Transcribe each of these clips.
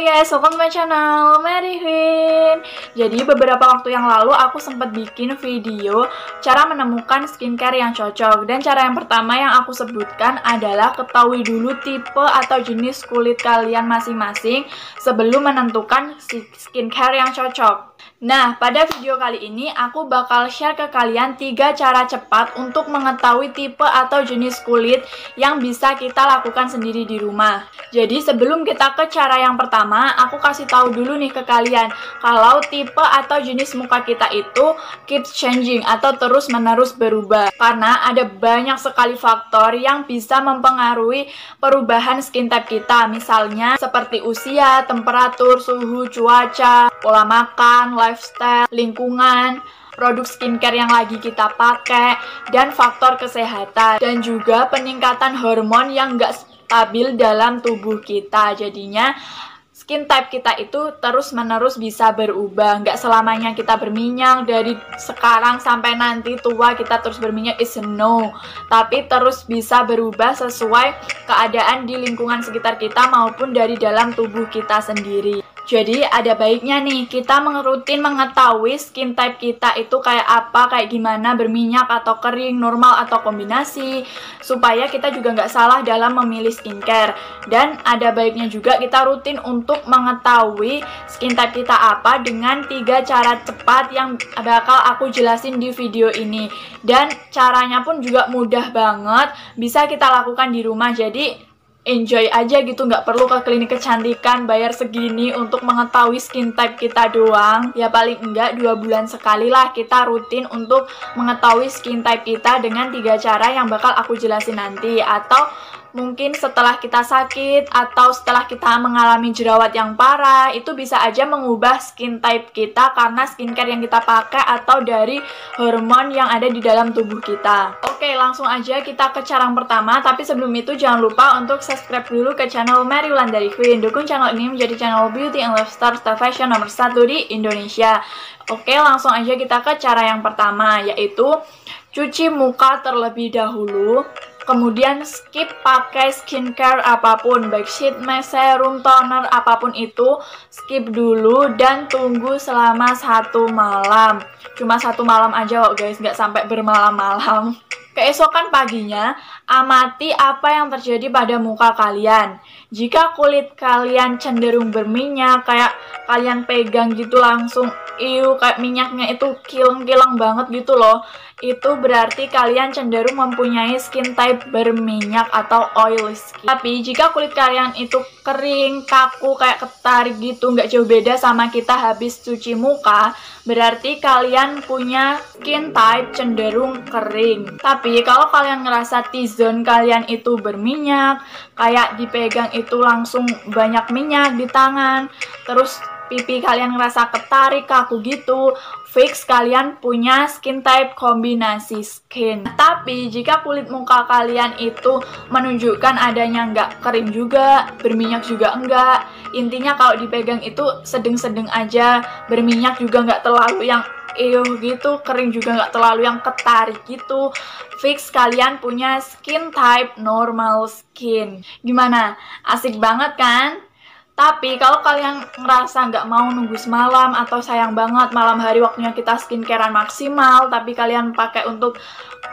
Hey guys, welcome to my channel Merry Queen. Jadi beberapa waktu yang lalu aku sempat bikin video cara menemukan skincare yang cocok. Dan cara yang pertama yang aku sebutkan adalah ketahui dulu tipe atau jenis kulit kalian masing-masing sebelum menentukan skincare yang cocok. Nah, pada video kali ini aku bakal share ke kalian 3 cara cepat untuk mengetahui tipe atau jenis kulit yang bisa kita lakukan sendiri di rumah. Jadi sebelum kita ke cara yang pertama, aku kasih tahu dulu nih ke kalian kalau tipe atau jenis muka kita itu keeps changing atau terus-menerus berubah, karena ada banyak sekali faktor yang bisa mempengaruhi perubahan skin type kita, misalnya seperti usia, temperatur, suhu, cuaca, pola makan, lifestyle, lingkungan, produk skincare yang lagi kita pakai, dan faktor kesehatan, dan juga peningkatan hormon yang nggak stabil dalam tubuh kita. Jadinya skin type kita itu terus-menerus bisa berubah. Nggak selamanya kita berminyak, dari sekarang sampai nanti tua kita terus berminyak, is no. Tapi terus bisa berubah sesuai keadaan di lingkungan sekitar kita maupun dari dalam tubuh kita sendiri. Jadi ada baiknya nih kita rutin mengetahui skin type kita itu kayak apa, kayak gimana, berminyak atau kering, normal atau kombinasi, supaya kita juga nggak salah dalam memilih skincare. Dan ada baiknya juga kita rutin untuk mengetahui skin type kita apa dengan 3 cara cepat yang bakal aku jelasin di video ini. Dan caranya pun juga mudah banget, bisa kita lakukan di rumah. Jadi enjoy aja gitu, nggak perlu ke klinik kecantikan bayar segini untuk mengetahui skin type kita doang. Ya paling enggak 2 bulan sekali lah kita rutin untuk mengetahui skin type kita dengan 3 cara yang bakal aku jelasin nanti. Atau mungkin setelah kita sakit atau setelah kita mengalami jerawat yang parah, itu bisa aja mengubah skin type kita karena skincare yang kita pakai atau dari hormon yang ada di dalam tubuh kita. Oke, langsung aja kita ke cara yang pertama. Tapi sebelum itu jangan lupa untuk subscribe dulu ke channel Merry Wullandari Queen. Dukung channel ini menjadi channel beauty and lifestyle fashion nomor 1 di Indonesia. Oke, langsung aja kita ke cara yang pertama, yaitu cuci muka terlebih dahulu. Kemudian skip pakai skincare apapun, baik sheet mask, serum, toner, apapun itu skip dulu dan tunggu selama 1 malam. Cuma 1 malam aja kok guys, nggak sampai bermalam-malam. Keesokan paginya, amati apa yang terjadi pada muka kalian. Jika kulit kalian cenderung berminyak, kayak kalian pegang gitu langsung kayak minyaknya itu kilang-kilang banget gitu loh, itu berarti kalian cenderung mempunyai skin type berminyak atau oily skin. Tapi jika kulit kalian itu kering, kaku, kayak ketarik gitu, nggak jauh beda sama kita habis cuci muka, berarti kalian punya skin type cenderung kering. Tapi kalau kalian ngerasa T-zone kalian itu berminyak, kayak dipegang itu langsung banyak minyak di tangan, terus pipi kalian ngerasa ketarik, kaku gitu, fix kalian punya skin type kombinasi skin. Tapi jika kulit muka kalian itu menunjukkan adanya nggak kering juga, berminyak juga enggak, intinya kalau dipegang itu sedang-sedang aja, berminyak juga nggak terlalu yang gitu, kering juga nggak terlalu yang ketarik gitu, fix kalian punya skin type normal skin. Gimana? Asik banget kan? Tapi kalau kalian ngerasa nggak mau nunggu semalam atau sayang banget malam hari waktunya kita skincarean maksimal, tapi kalian pakai untuk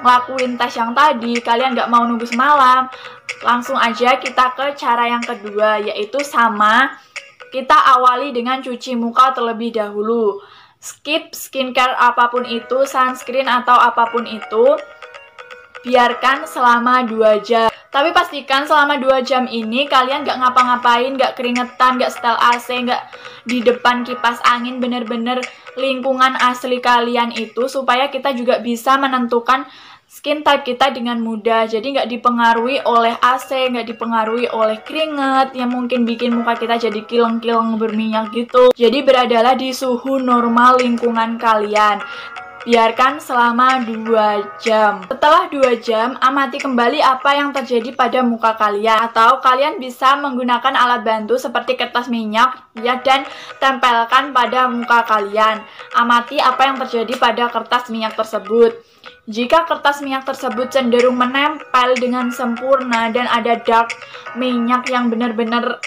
ngelakuin tes yang tadi, kalian nggak mau nunggu semalam, langsung aja kita ke cara yang kedua, yaitu sama, kita awali dengan cuci muka terlebih dahulu. Skip skincare apapun itu, sunscreen atau apapun itu, biarkan selama 2 jam. Tapi pastikan selama 2 jam ini kalian gak ngapa-ngapain, gak keringetan, gak setel AC, gak di depan kipas angin, bener-bener lingkungan asli kalian itu, supaya kita juga bisa menentukan skin type kita dengan mudah. Jadi gak dipengaruhi oleh AC, gak dipengaruhi oleh keringet yang mungkin bikin muka kita jadi kileng-kileng berminyak gitu. Jadi beradalah di suhu normal lingkungan kalian. Biarkan selama 2 jam. Setelah 2 jam, amati kembali apa yang terjadi pada muka kalian. Atau kalian bisa menggunakan alat bantu seperti kertas minyak ya, dan tempelkan pada muka kalian. Amati apa yang terjadi pada kertas minyak tersebut. Jika kertas minyak tersebut cenderung menempel dengan sempurna dan ada dark minyak yang benar-benar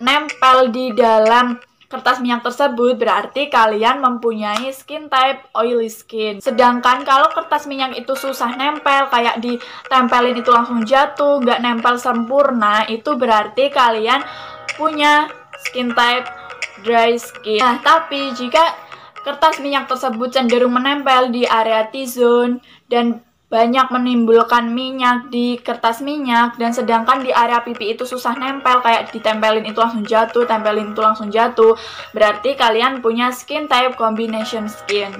nempel di dalam kertas minyak tersebut, berarti kalian mempunyai skin type oily skin. Sedangkan kalau kertas minyak itu susah nempel, kayak ditempelin itu langsung jatuh, nggak nempel sempurna, itu berarti kalian punya skin type dry skin. Nah, tapi jika kertas minyak tersebut cenderung menempel di area T-zone dan banyak menimbulkan minyak di kertas minyak, dan sedangkan di area pipi itu susah nempel, kayak ditempelin itu langsung jatuh, tempelin itu langsung jatuh, berarti kalian punya skin type combination skin.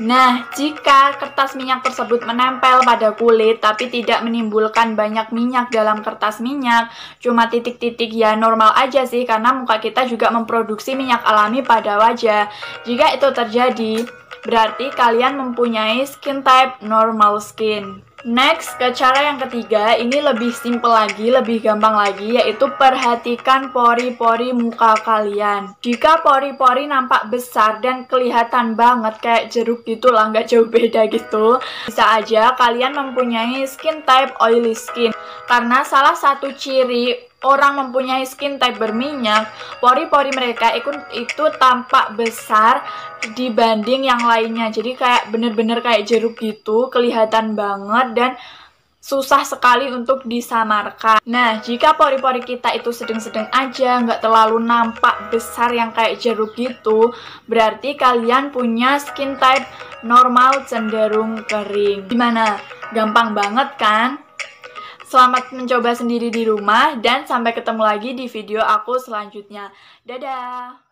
Nah, jika kertas minyak tersebut menempel pada kulit tapi tidak menimbulkan banyak minyak dalam kertas minyak, cuma titik-titik, ya normal aja sih, karena muka kita juga memproduksi minyak alami pada wajah. Jika itu terjadi, berarti kalian mempunyai skin type normal skin. Next, ke cara yang ketiga, ini lebih simple lagi, lebih gampang lagi, yaitu perhatikan pori-pori muka kalian. Jika pori-pori nampak besar dan kelihatan banget kayak jeruk gitu lah, nggak jauh beda gitu, bisa aja kalian mempunyai skin type oily skin. Karena salah satu ciri orang mempunyai skin type berminyak, pori-pori mereka itu tampak besar dibanding yang lainnya. Jadi kayak bener-bener kayak jeruk gitu, kelihatan banget dan susah sekali untuk disamarkan. Nah, jika pori-pori kita itu sedang-sedang aja, nggak terlalu nampak besar yang kayak jeruk gitu, berarti kalian punya skin type normal cenderung kering. Gimana? Gampang banget kan? Selamat mencoba sendiri di rumah, dan sampai ketemu lagi di video aku selanjutnya. Dadah!